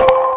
No.